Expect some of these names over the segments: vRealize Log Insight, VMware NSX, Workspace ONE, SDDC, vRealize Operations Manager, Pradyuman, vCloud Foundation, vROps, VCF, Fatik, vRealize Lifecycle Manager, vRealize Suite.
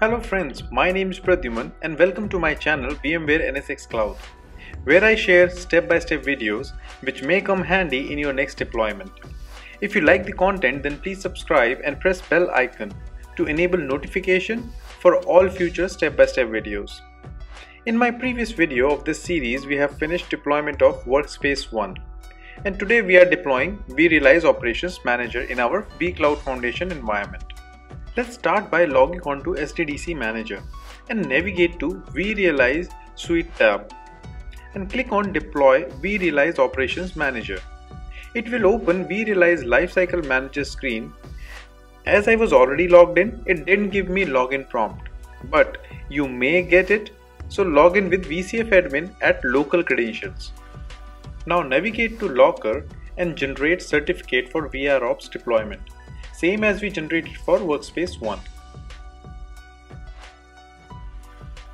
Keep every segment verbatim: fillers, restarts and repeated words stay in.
Hello friends, my name is Pradyuman and welcome to my channel VMware N S X Cloud, where I share step-by-step videos which may come handy in your next deployment. If you like the content, then please subscribe and press bell icon to enable notification for all future step-by-step videos. In my previous video of this series, we have finished deployment of Workspace ONE, and today we are deploying vRealize Operations Manager in our vCloud Foundation environment. Let's start by logging on to S D D C Manager and navigate to vRealize Suite tab and click on Deploy vRealize Operations Manager. It will open vRealize Lifecycle Manager screen. As I was already logged in, it didn't give me login prompt, but you may get it, so log in with vcfadmin at local credentials. Now navigate to Locker and generate certificate for vRops deployment, same as we generated for Workspace ONE.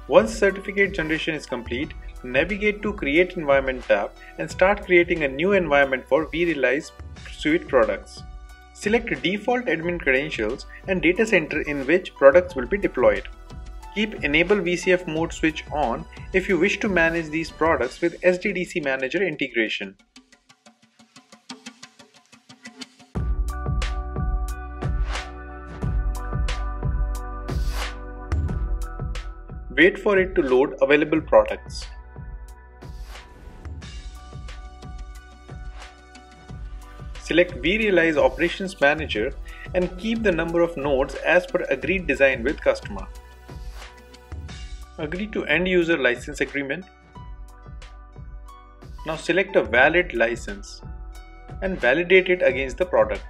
Once certificate generation is complete, navigate to Create Environment tab and start creating a new environment for vRealize Suite products. Select default admin credentials and data center in which products will be deployed. Keep Enable V C F mode switch on if you wish to manage these products with S D D C Manager integration. Wait for it to load available products. Select vRealize Operations Manager and keep the number of nodes as per agreed design with customer. Agree to end user license agreement. Now select a valid license and validate it against the product.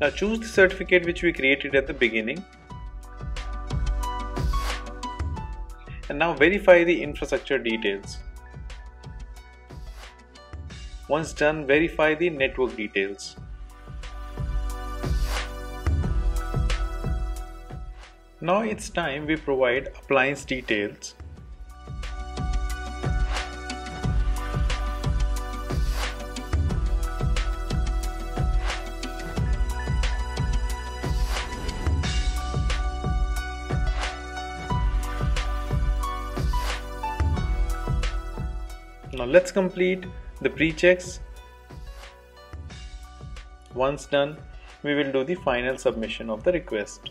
Now choose the certificate which we created at the beginning. And now verify the infrastructure details. Once done, verify the network details. Now it's time we provide appliance details. Now let's complete the pre-checks. Once done, we will do the final submission of the request.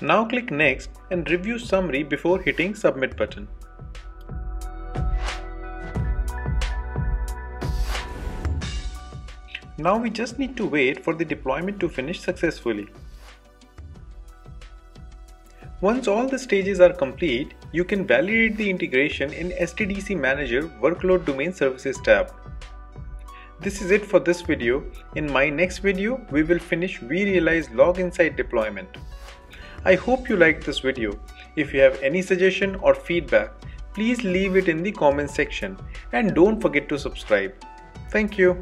Now click Next and Review Summary before hitting Submit button. Now we just need to wait for the deployment to finish successfully. Once all the stages are complete, you can validate the integration in S D D C Manager Workload Domain Services tab. This is it for this video. In my next video, we will finish vRealize Log Insight deployment. I hope you liked this video. If you have any suggestion or feedback, please leave it in the comments section and don't forget to subscribe. Thank you.